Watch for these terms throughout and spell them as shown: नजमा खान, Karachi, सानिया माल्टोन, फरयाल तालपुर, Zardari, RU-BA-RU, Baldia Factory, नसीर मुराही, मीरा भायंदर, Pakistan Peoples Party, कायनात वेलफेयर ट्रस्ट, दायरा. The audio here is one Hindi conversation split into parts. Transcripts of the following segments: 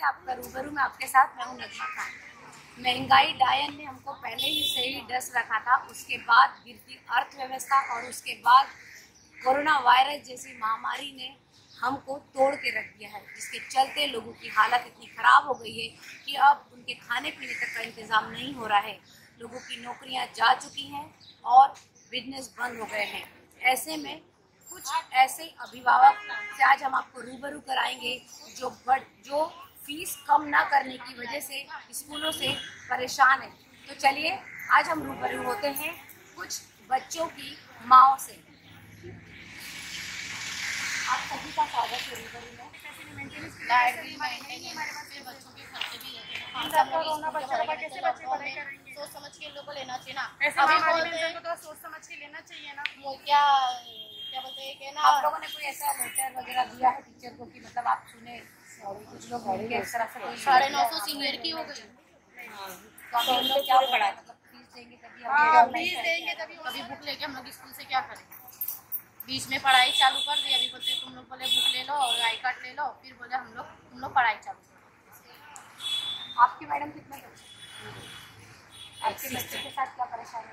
स्वागत है आपका रूबरू में आपके साथ। मैं हूँ नजमा खान। महंगाई डायल ने हमको पहले ही सही डस रखा था, उसके बाद गिरती अर्थव्यवस्था और उसके बाद कोरोना वायरस जैसी महामारी ने हमको तोड़ के रख दिया है, जिसके चलते लोगों की हालत इतनी ख़राब हो गई है कि अब उनके खाने पीने तक का इंतज़ाम नहीं हो रहा है। लोगों की नौकरियाँ जा चुकी हैं और बिजनेस बंद हो गए हैं। ऐसे में कुछ ऐसे अभिभावक से आज हम आपको रूबरू कराएंगे जो फीस कम ना करने की वजह से स्कूलों से परेशान हैं। तो चलिए आज हम रूबरू होते हैं कुछ बच्चों की माओ से। आप सभी का स्वागत है रूबरू में। लाइब्रेरी में हमारे पास बच्चों के खर्चे भी रहते हैं, सोच समझ के लोगों को लेना चाहिए ना। ऐसे सोच समझ के लेना चाहिए ना। वो क्या बोलते हैं कि ना आप लोगों ने कोई ऐसा लेटर वगैरह दिया है टीचर को कि मतलब आप सुने? कुछ लोग इस तरह से 950 सीनियर की हो गई। हम लोग क्या पढ़ाए, मतलब फीस देंगे तभी कभी बुक लेके हम लोग स्कूल से क्या करेंगे? बीच में पढ़ाई चालू कर दी। अभी बोलते तुम लोग बोले बुक ले लो और आई कार्ड ले लो, फिर बोले हम लोग पढ़ाई चालू कर। आपकी मैडम कितना आपके बच्चे के साथ क्या परेशानी?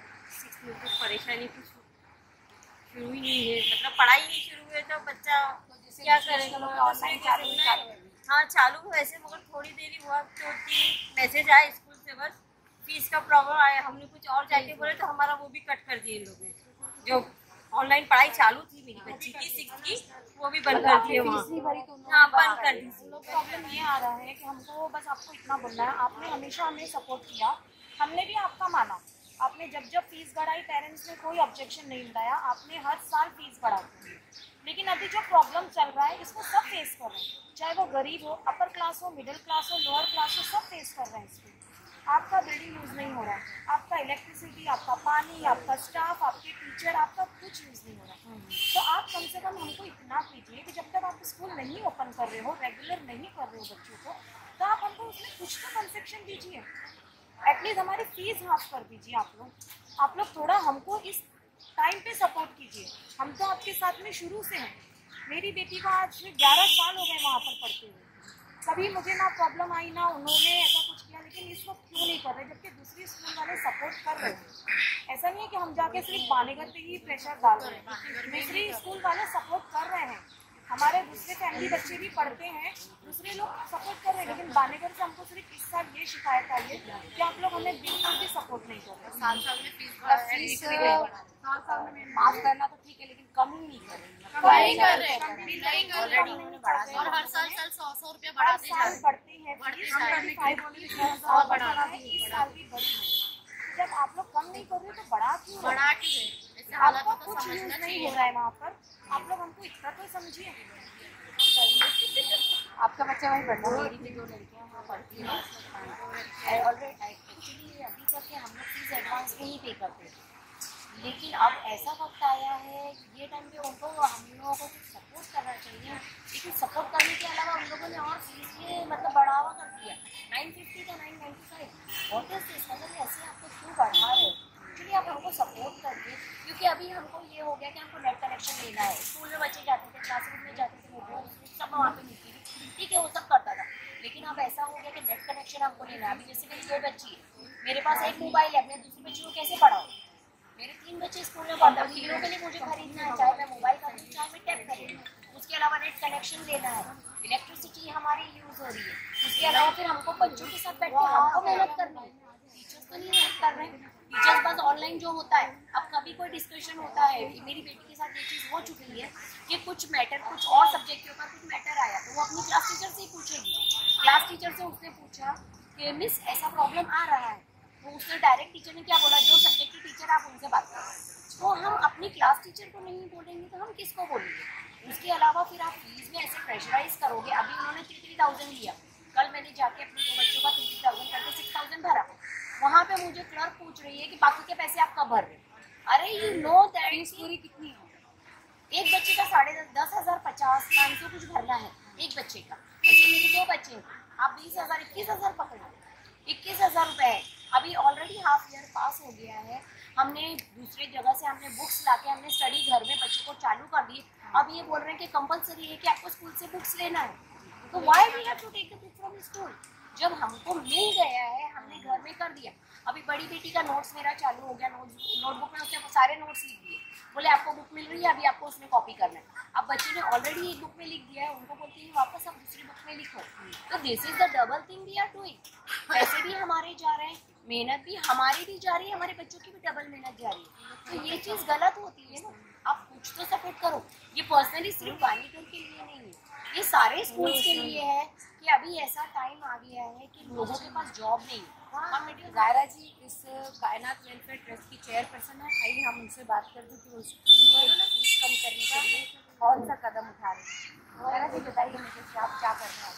परेशानी कुछ शुरू ही नहीं है, मतलब पढ़ाई नहीं शुरू हुई तो बच्चा तो क्या करेगा? हाँ चालू हुआ ऐसे, मगर थोड़ी देर ही हुआ तो मैसेज आया स्कूल से बस फीस का प्रॉब्लम आया। हमने कुछ और जाके बोले तो हमारा वो भी कट कर दिए इन लोगों ने। जो ऑनलाइन पढ़ाई चालू थी मेरी बच्ची की 6th की, वो भी बंद कर दिए वहाँ। बंद कर दी। प्रॉब्लम ये आ रहा है कि हमको बस आपको इतना बोलना है, आपने हमेशा हमें सपोर्ट किया, हमने भी आपका माना। आपने जब फीस बढ़ाई पेरेंट्स ने कोई ऑब्जेक्शन नहीं लगाया, आपने हर साल फीस बढ़ाई। लेकिन अभी जो प्रॉब्लम चल रहा है इसको सब फेस कर रहे हैं, चाहे वो गरीब हो, अपर क्लास हो, मिडिल क्लास हो, लोअर क्लास हो, सब फेस कर रहे हैं इसको। आपका बिल्डिंग यूज़ नहीं हो रहा है, आपका इलेक्ट्रिसिटी, आपका पानी, आपका स्टाफ, आपके टीचर, आपका कुछ यूज़ नहीं हो रहा है। तो आप कम से कम हमको इतना कीजिए कि जब तक आप स्कूल नहीं ओपन कर रहे हो, रेगुलर नहीं कर रहे हो बच्चों को, तो आप हमको उसमें कुछ तो कंसेक्शन दीजिए। एटलीस्ट हमारी फीस हाफ कर दीजिए। आप लोग थोड़ा हमको इस टाइम पे सपोर्ट कीजिए। हम तो आपके साथ में शुरू से हैं। मेरी बेटी को आज 11 साल हो गए वहाँ पर पढ़ते हुए, कभी मुझे ना प्रॉब्लम आई ना उन्होंने ऐसा कुछ किया। लेकिन इस वक्त क्यों नहीं कर रहे जबकि दूसरी स्कूल वाले सपोर्ट कर रहे हैं? ऐसा नहीं है कि हम जाके सिर्फ बानेगर पे ही प्रेशर डाल रहे हैं, दूसरी स्कूल वाले सपोर्ट कर रहे हैं। हमारे दूसरे फैमिली बच्चे भी पढ़ते हैं, दूसरे लोग सपोर्ट कर रहे हैं। लेकिन बानेगर से हमको सिर्फ इस साल ये शिकायत आई है कि आप लोग हमें बिल्कुल भी सपोर्ट नहीं कर रहे। साल में फीस माफ़ करना तो ठीक है, लेकिन कम ही नहीं कर रहे। और हर साल 100 रुपया बढ़ती है, इस साल भी बढ़ी है। जब आप लोग कम नहीं कर रहे तो बढ़ा क्यों? आपको कुछ यूज नहीं हो रहा है वहाँ पर। आप लोग हमको इतना तो समझिए। आपका बच्चा वहीं पढ़ता है? मेरी भी 2 लड़कियाँ वहाँ पढ़ती हैं। एक्चुअली अभी तक हम लोग फीस एडवांस में ही पे करते थे, लेकिन अब ऐसा वक्त आया है ये टाइम पे उनको हम लोगों को कुछ सपोर्ट करना चाहिए। लेकिन सपोर्ट करने के अलावा हम लोगों ने और फीस के मतलब बढ़ावा कर दिया। 950 का 995 और फीस मतलब ऐसे आपको क्यों बढ़ा रहे? एक्चुअली आप हमको सपोर्ट करिए, क्योंकि अभी हमको ये हो गया कि हमको नेट कनेक्शन लेना है। स्कूल में बच्चे जाते थे, क्लासरूम में जाते थे, मोबाइल सब वहाँ पे मिलती थी, ठीक है वो सब करता था। लेकिन अब ऐसा हो गया कि नेट कनेक्शन हमको लेना है। अभी जैसे मेरी 2 बच्ची है, मेरे पास एक मोबाइल है, अपने दूसरे बच्चों को कैसे पढ़ाऊँ? मेरे 3 बच्चे स्कूल में पढ़ता है, तीनों के लिए मुझे खरीदना है, चाहे मैं मोबाइल खरीदूँ चाहे मैं टैब खरीदूँ। उसके अलावा नेट कनेक्शन लेना है, इलेक्ट्रिसिटी हमारी यूज़ हो रही है। उसके अलावा फिर हमको बच्चों के साथ बैठ के हमको मेहनत करना है, टीचर्स को नहीं हेल्प कर रहे हैं। टीचर्स बस ऑनलाइन जो होता है, अब कभी कोई डिस्कशन होता है, मेरी बेटी के साथ ये चीज़ हो चुकी है कि कुछ मैटर कुछ और सब्जेक्ट के ऊपर कुछ मैटर आया तो वो अपनी क्लास टीचर से ही पूछेगी। क्लास टीचर से उसने पूछा कि मिस ऐसा प्रॉब्लम आ रहा है, तो उसने डायरेक्ट टीचर ने क्या बोला? जो सब्जेक्ट की टीचर आप उनसे बात कर रहे हैं। तो हम अपनी क्लास टीचर को नहीं बोलेंगे तो हम किसको बोलेंगे? उसके अलावा फिर आप फीस में ऐसे प्रेशराइज करोगे। अभी उन्होंने 3,000 लिया, कल मैंने जाके अपने 2 बच्चों का 3,000 करके 6,000 भरा। वहाँ पे मुझे क्लर्क पूछ रही है कि बाकी के पैसे आप कब भर रहे हो? अरे यू नो दैट फीस पूरी कितनी हो? एक बच्चे का 10,050 कुछ भरना है एक बच्चे का। ऐसे मेरे 2 बच्चे हैं, आप 20,000 21,000 पकड़ना, 21,000 रुपये है। अभी ऑलरेडी हाफ ईयर पास हो गया है, हमने दूसरे जगह से हमने बुक्स लाके हमने स्टडी घर में बच्चों को चालू कर दी। अब ये बोल रहे हैं कि कंपलसरी है कि आपको स्कूल से बुक्स लेना है। तो why we have to take it from school? जब हमको मिल गया है, हमने घर में कर दिया। अभी बड़ी बेटी का नोट्स मेरा चालू हो गया, नोटबुक में उसने सारे नोट्स लिख दिए, बोले आपको बुक मिल रही है, अभी आपको उसमें कॉपी करना है। अब बच्चे ने ऑलरेडी एक बुक में लिख दिया है, उनको बोलते हैं वापस आप दूसरी बुक में लिखो। तो this is the double thing we are doing. पैसे भी हमारे जा रहे हैं, मेहनत भी हमारी भी जा रही है, हमारे बच्चों की भी डबल मेहनत जा रही है। तो ये चीज़ गलत होती है ना। आप कुछ तो सपोर्ट करो। ये पर्सनली सिर्फ बानीपुर के लिए नहीं है, ये सारे स्कूल्स के लिए है कि अभी ऐसा टाइम आ गया है कि लोगों के पास जॉब नहीं है। दायरा जी इस कायनात वेलफेयर ट्रस्ट की चेयरपर्सन है, आइए हम उनसे बात करते हैं कि वो स्कूल में फीस कम करने के लिए कौन सा कदम उठा रहे हैं। दायरा जी बताइए मुझे कि आप क्या कर रहे हैं।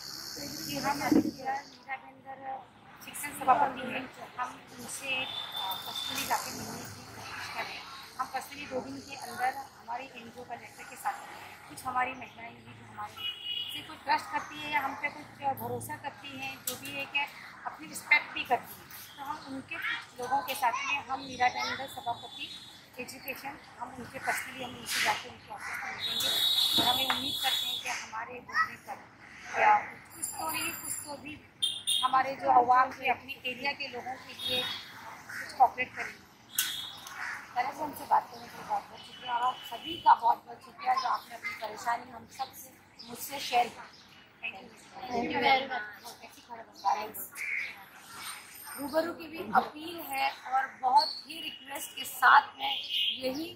हम अभी मीरा भायंदर शिक्षण सभापति हैं, हम उनसे पर्सनली जाके मिलने की कोशिश कर रहे हैं। हम पर्सनली 2 दिन के अंदर हमारी NGO का नेटवर्क के साथ कुछ हमारी महिलाएं भी जो हमारे से कुछ ट्रस्ट करती है या हम पे कुछ भरोसा करती हैं, जो भी है कि अपनी रिस्पेक्ट भी करती है, तो हम उनके कुछ लोगों के साथ में हम मीरा भायंदर सभापति एजुकेशन हम उनके पर्सनली हम उनसे जाके उनके ऑफिस में मिलेंगे और हमें उम्मीद करते हैं कि हमारे बोलने पर या कुछ तो नहीं कुछ तो भी हमारे जो आवाम है अपने एरिया के लोगों के लिए कुछ कॉपरेट करेंगे। दायरा जी हमसे बात करने के लिए बहुत बहुत शुक्रिया और सभी का बहुत बहुत शुक्रिया जो आपने अपनी परेशानी हम सब से मुझसे शेयर की। Thank you very much. ऐसी खबर रूबरू की भी अपील है और बहुत ही रिक्वेस्ट के साथ मैं यही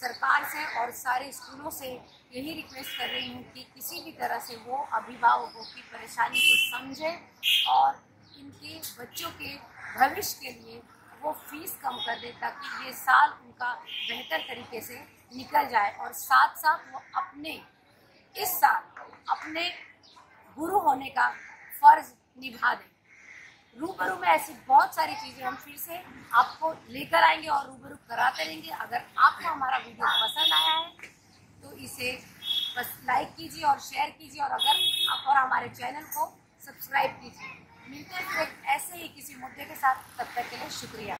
सरकार से और सारे स्कूलों से यही रिक्वेस्ट कर रही हूँ कि किसी भी तरह से वो अभिभावकों की परेशानी को समझें और इनके बच्चों के भविष्य के लिए वो फीस कम कर दे ताकि ये साल उनका बेहतर तरीके से निकल जाए और साथ साथ वो अपने इस साल अपने गुरु होने का फर्ज निभा दें। रूबरू में ऐसी बहुत सारी चीज़ें हम फिर से आपको लेकर आएंगे और रूबरू कराते रहेंगे। अगर आपको हमारा वीडियो पसंद आया है तो इसे बस लाइक कीजिए और शेयर कीजिए और अगर आप और हमारे चैनल को सब्सक्राइब कीजिए। मिलते हैं फिर ऐसे ही किसी मुद्दे के साथ, तब तक के लिए शुक्रिया।